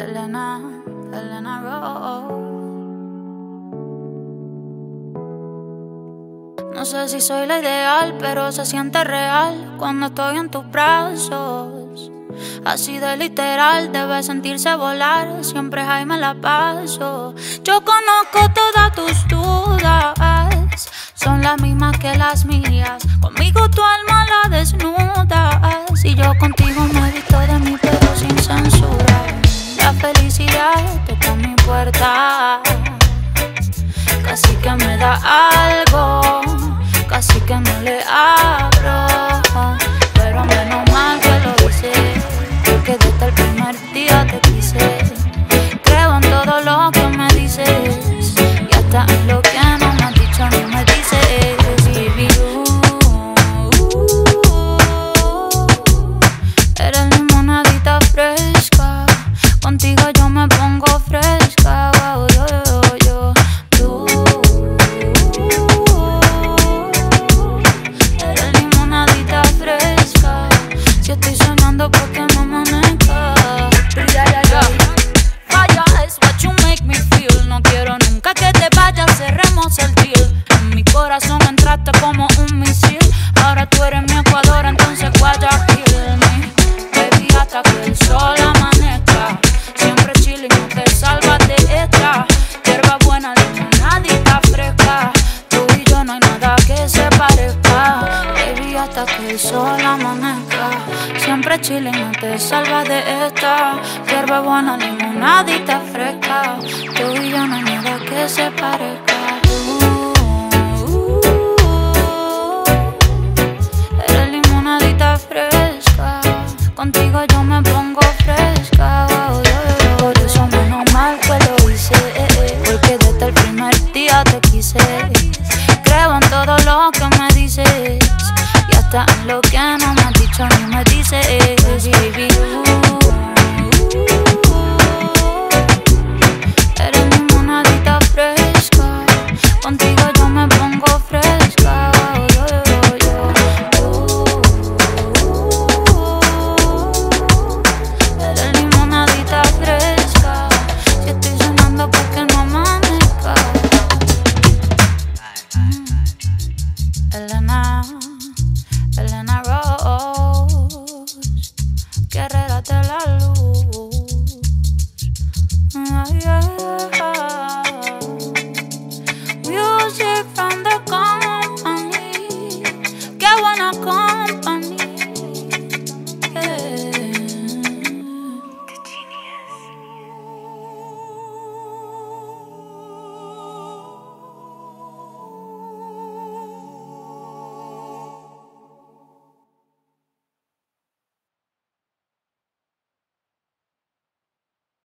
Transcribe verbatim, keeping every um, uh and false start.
Elena, Elena Rose. No sé si soy la ideal, pero se siente real cuando estoy en tus brazos. Así de literal, debes sentirse volar, siempre ahí me la paso. Yo conozco todas tus dudas, son las mismas que las mías. Conmigo tu alma la desnudas y yo contigo me visto de mí pero sin censura. La felicidad toca mi puerta, casi que me da algo, casi que no le abro, pero menos mal que lo hice, porque desde el primer día te quise. Creo en todo lo que me dices y hasta en lo que no me has dicho ni me dices. Contigo yo me pongo fresca, wow, yo, yo, yo. Tú eres limonadita fresca. Si estoy soñando, ¿por qué no amanezca? Vaya, es what you make me feel. No quiero nunca que te vayas, cerremos el deal. En mi corazón entraste como un misil. Ahora tú eres mi Ecuador, entonces Guayaquil. Baby, hasta que el sol amanezca. Siempre chilling, no te salvas de esta. Hierba buena, limonadita fresca. Tú y yo no hay nada que se parezca. Baby, hasta que el sol amanezca. Siempre chilling, no te salvas de esta. Hierba buena, limonadita fresca. Tú y yo no hay nada que se parezca. Uh, uh, uh, uh. Eres limonadita fresca. Contigo yo me pongo fresca. Creo en todo lo que me dices y hasta en lo que no me has dicho ni me dices, baby. Eres limonadita fresca, contigo.